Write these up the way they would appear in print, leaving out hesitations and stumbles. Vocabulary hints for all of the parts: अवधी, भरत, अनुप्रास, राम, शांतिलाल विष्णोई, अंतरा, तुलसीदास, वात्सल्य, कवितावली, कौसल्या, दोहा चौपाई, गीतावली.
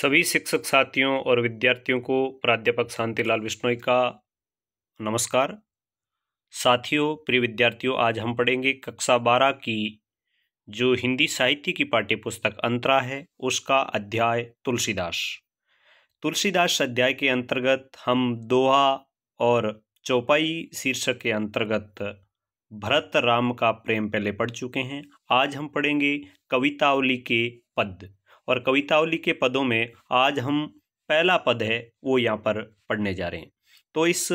सभी शिक्षक साथियों और विद्यार्थियों को प्राध्यापक शांतिलाल विष्णोई का नमस्कार। साथियों, प्रिय विद्यार्थियों, आज हम पढ़ेंगे कक्षा 12 की जो हिंदी साहित्य की पाठ्य पुस्तक अंतरा है उसका अध्याय तुलसीदास। तुलसीदास अध्याय के अंतर्गत हम दोहा और चौपाई शीर्षक के अंतर्गत भरत राम का प्रेम पहले पढ़ चुके हैं। आज हम पढ़ेंगे कवितावली के पद, और कवितावली के पदों में आज हम पहला पद है वो यहाँ पर पढ़ने जा रहे हैं। तो इस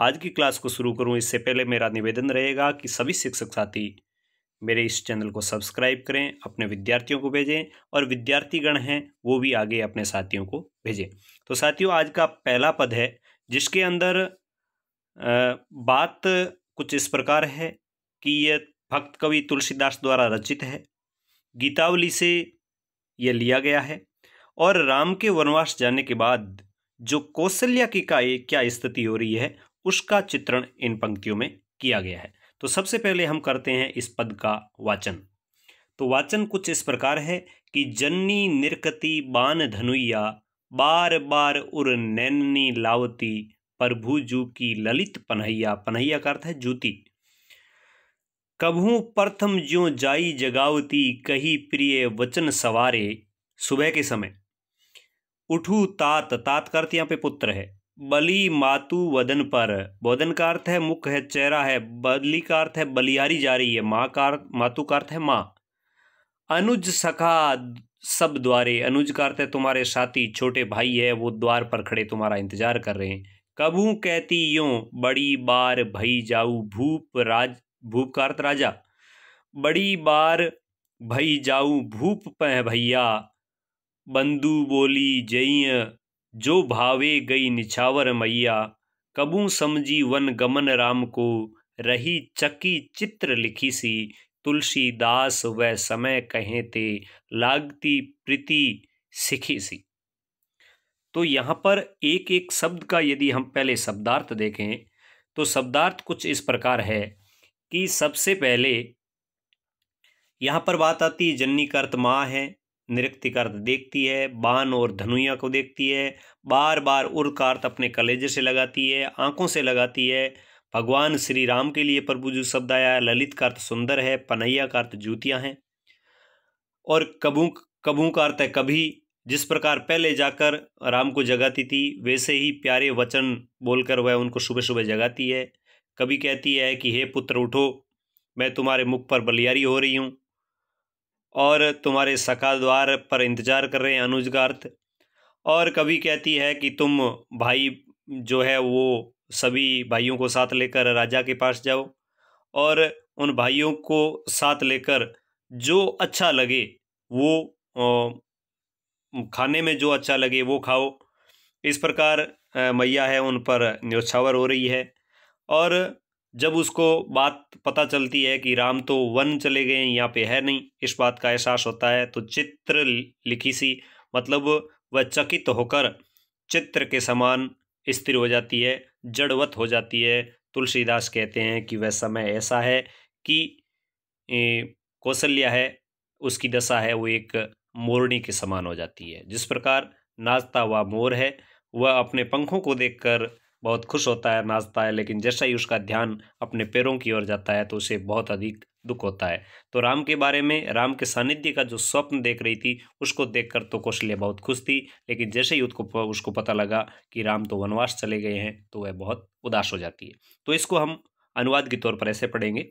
आज की क्लास को शुरू करूँ इससे पहले मेरा निवेदन रहेगा कि सभी शिक्षक साथी मेरे इस चैनल को सब्सक्राइब करें, अपने विद्यार्थियों को भेजें, और विद्यार्थीगण हैं वो भी आगे अपने साथियों को भेजें। तो साथियों, आज का पहला पद है जिसके अंदर बात कुछ इस प्रकार है कि यह भक्त कवि तुलसीदास द्वारा रचित है, गीतावली से यह लिया गया है, और राम के वनवास जाने के बाद जो कौसल्या की क्या स्थिति हो रही है उसका चित्रण इन पंक्तियों में किया गया है। तो सबसे पहले हम करते हैं इस पद का वाचन। तो वाचन कुछ इस प्रकार है कि जन्नी निरकती बान धनुया बार बार उर नैननी लावती प्रभु जू की ललित पन्हैया। पन्हैया का अर्थ है जूती। कभू प्रथम ज्यों जाई जगावती कही प्रिय वचन सवारे। सुबह के समय उठू तात, तात का अर्थ यहाँ पे पुत्र है। बलि मातु वदन पर, वदन का अर्थ है मुख है, चेहरा है। बलि का अर्थ है बलिहारी जा रही है। माँ का अर्थ, मातु का अर्थ है माँ। अनुज सखा सब द्वारे, अनुज का अर्थ है तुम्हारे साथी छोटे भाई है वो द्वार पर खड़े तुम्हारा इंतजार कर रहे हैं। कबू कहती यों बड़ी बार भई जाऊ भूप राज, भूप का अर्थ राजा। बड़ी बार भई जाऊ भूप पह भैया। बंधु बोली जय जो भावे गई निछावर मैया। कबू समझी वन गमन राम को रही चकी चित्र लिखी सी। तुलसीदास वह समय कहे ते लागती प्रीति सिखी सी। तो यहाँ पर एक एक शब्द का यदि हम पहले शब्दार्थ देखें तो शब्दार्थ कुछ इस प्रकार है कि सबसे पहले यहाँ पर बात आती है जननी का अर्थ माँ है, निरक्ति का अर्थ देखती है, बाण और धनुया को देखती है, बार बार उर का अर्थ अपने कलेजे से लगाती है, आंखों से लगाती है। भगवान श्री राम के लिए प्रभु जो शब्द आया है। ललित का अर्थ सुंदर है, पन्हैया का अर्थ जूतियाँ हैं, और कबू, कबू का अर्थ है कभी। जिस प्रकार पहले जाकर राम को जगाती थी वैसे ही प्यारे वचन बोलकर वह उनको सुबह सुबह जगाती है। कभी कहती है कि हे पुत्र उठो, मैं तुम्हारे मुख पर बलियारी हो रही हूँ और तुम्हारे सखा द्वार पर इंतजार कर रहे हैं, अनुज का अर्थ। और कभी कहती है कि तुम भाई जो है वो सभी भाइयों को साथ लेकर राजा के पास जाओ, और उन भाइयों को साथ लेकर जो अच्छा लगे वो खाने में जो अच्छा लगे वो खाओ। इस प्रकार मैया है उन पर न्योछावर हो रही है। और जब उसको बात पता चलती है कि राम तो वन चले गए हैं, यहाँ पे है नहीं, इस बात का एहसास होता है। तो चित्र लिखी सी मतलब वह चकित होकर चित्र के समान स्थिर हो जाती है, जड़वत हो जाती है। तुलसीदास कहते हैं कि वह समय ऐसा है कि कौसल्या है उसकी दशा है वो एक मोरनी के समान हो जाती है। जिस प्रकार नाचता हुआ मोर है वह अपने पंखों को देखकर बहुत खुश होता है, नाचता है, लेकिन जैसा ही उसका ध्यान अपने पैरों की ओर जाता है तो उसे बहुत अधिक दुख होता है। तो राम के बारे में, राम के सानिध्य का जो स्वप्न देख रही थी उसको देखकर तो कौसल्या बहुत खुश थी, लेकिन जैसे ही उसको पता लगा कि राम तो वनवास चले गए हैं तो वह बहुत उदास हो जाती है। तो इसको हम अनुवाद के तौर पर ऐसे पढ़ेंगे।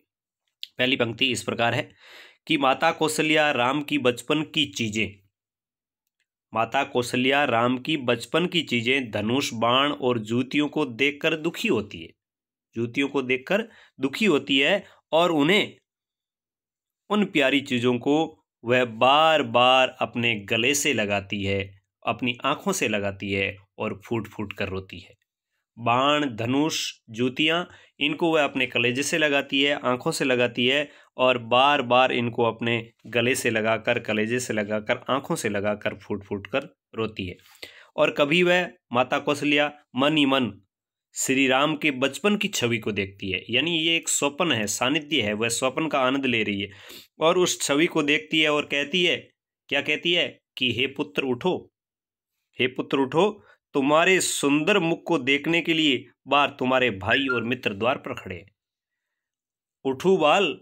पहली पंक्ति इस प्रकार है कि माता कौसल्या राम की बचपन की चीजें, माता कौसल्या राम की बचपन की चीजें धनुष बाण और जूतियों को देखकर दुखी होती है, जूतियों को देखकर दुखी होती है, और उन्हें, उन प्यारी चीजों को वह बार बार अपने गले से लगाती है, अपनी आंखों से लगाती है, और फूट फूट कर रोती है। बाण, धनुष, जूतियां, इनको वह अपने कलेजे से लगाती है, आंखों से लगाती है, और बार बार इनको अपने गले से लगाकर, कलेजे से लगाकर, आंखों से लगाकर फूट फूट कर रोती है। और कभी वह माता कौसल्या मन ही मन श्री राम के बचपन की छवि को देखती है, यानी ये एक स्वप्न है, सानिध्य है, वह स्वप्न का आनंद ले रही है, और उस छवि को देखती है और कहती है, क्या कहती है कि हे पुत्र उठो, हे पुत्र उठो, तुम्हारे सुंदर मुख को देखने के लिए बार तुम्हारे भाई और मित्र द्वार पर खड़े। उठू बाल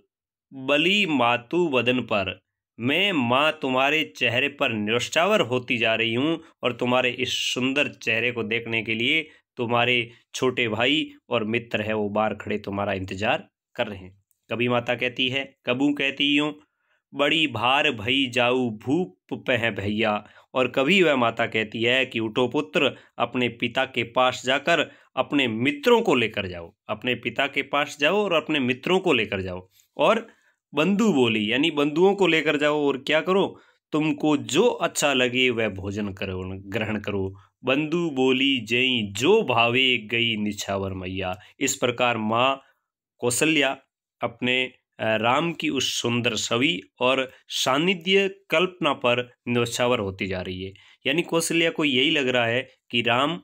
बली मातु बदन पर, मैं माँ तुम्हारे चेहरे पर न्योछावर होती जा रही हूँ और तुम्हारे इस सुंदर चेहरे को देखने के लिए तुम्हारे छोटे भाई और मित्र है वो बाहर खड़े तुम्हारा इंतजार कर रहे हैं। कभी माता कहती है, कबू कहती यूँ बड़ी भार भई जाऊ भूप पह भैया, और कभी वह माता कहती है कि उठो पुत्र, अपने पिता के पास जाकर अपने मित्रों को लेकर जाओ, अपने पिता के पास जाओ और अपने मित्रों को लेकर जाओ और बंधु बोली यानी बंधुओं को लेकर जाओ और क्या करो, तुमको जो अच्छा लगे वह भोजन करो ग्रहण करो। बंधु बोली जई जो भावे गई निछावर मैया। इस प्रकार माँ कौसल्या अपने राम की उस सुंदर छवि और सानिध्य कल्पना पर न्योछावर होती जा रही है। यानी कौसल्या को यही लग रहा है कि राम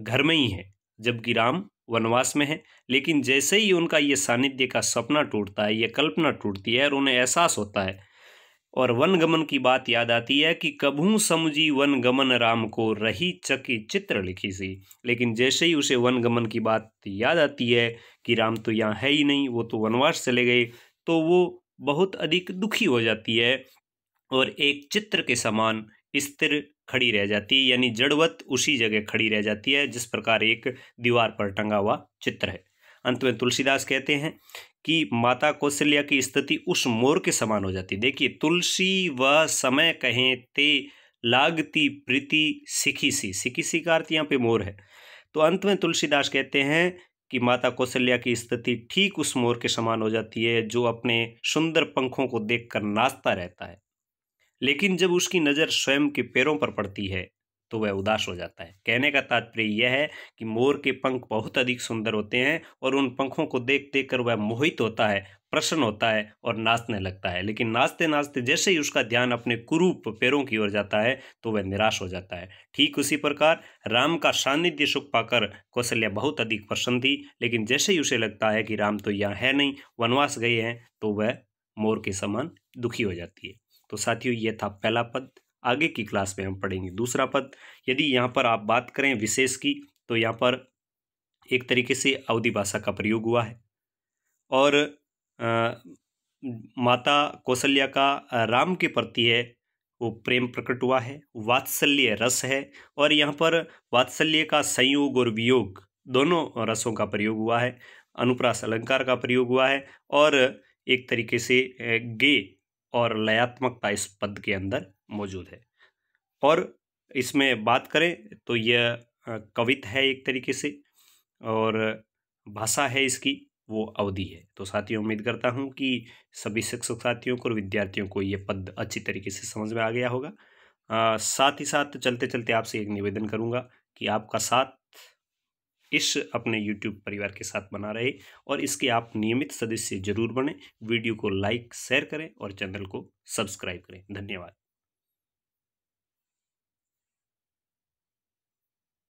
घर में ही है जबकि राम वनवास में है, लेकिन जैसे ही उनका ये सानिध्य का सपना टूटता है, ये कल्पना टूटती है और उन्हें एहसास होता है और वनगमन की बात याद आती है कि कभू समझी वनगमन राम को रही चकी चित्र लिखी सी। लेकिन जैसे ही उसे वनगमन की बात याद आती है कि राम तो यहाँ है ही नहीं, वो तो वनवास चले गए, तो वो बहुत अधिक दुखी हो जाती है और एक चित्र के समान स्थिर खड़ी रह जाती है, यानी जड़वत उसी जगह खड़ी रह जाती है जिस प्रकार एक दीवार पर टंगा हुआ चित्र है। अंत में तुलसीदास कहते हैं कि माता कौसल्या की स्थिति उस मोर के समान हो जाती। देखिए, तुलसी व समय कहें ते लागती प्रीति सिखीसी, सिखीसी का अर्थ यहाँ पे मोर है। तो अंत में तुलसीदास कहते हैं कि माता कौसल्या की स्थिति ठीक उस मोर के समान हो जाती है जो अपने सुंदर पंखों को देखकर नाचता रहता है, लेकिन जब उसकी नज़र स्वयं के पैरों पर पड़ती है तो वह उदास हो जाता है। कहने का तात्पर्य यह है कि मोर के पंख बहुत अधिक सुंदर होते हैं और उन पंखों को देख देख कर वह मोहित होता है, प्रसन्न होता है और नाचने लगता है, लेकिन नाचते नाचते जैसे ही उसका ध्यान अपने कुरूप पैरों की ओर जाता है तो वह निराश हो जाता है। ठीक उसी प्रकार राम का सानिध्य सुख पाकर कौसल्या बहुत अधिक प्रसन्न थी, लेकिन जैसे ही उसे लगता है कि राम तो यहाँ है नहीं, वनवास गए हैं, तो वह मोर के समान दुखी हो जाती है। तो साथियों, यह था पहला पद। आगे की क्लास में हम पढ़ेंगे दूसरा पद। यदि यहाँ पर आप बात करें विशेष की, तो यहाँ पर एक तरीके से अवधी भाषा का प्रयोग हुआ है और माता कौसल्या का राम के प्रति है वो प्रेम प्रकट हुआ है, वात्सल्य रस है और यहाँ पर वात्सल्य का संयोग और वियोग दोनों रसों का प्रयोग हुआ है, अनुप्रास अलंकार का प्रयोग हुआ है और एक तरीके से गे और लयात्मकता इस पद के अंदर मौजूद है। और इसमें बात करें तो यह कविता है एक तरीके से और भाषा है इसकी वो अवधी है। तो साथियों, उम्मीद करता हूँ कि सभी शिक्षक साथियों को और विद्यार्थियों को ये पद अच्छी तरीके से समझ में आ गया होगा। साथ ही साथ चलते चलते आपसे एक निवेदन करूँगा कि आपका साथ इस अपने YouTube परिवार के साथ बना रहे और इसके आप नियमित सदस्य जरूर बने। वीडियो को लाइक शेयर करें और चैनल को सब्सक्राइब करें। धन्यवाद।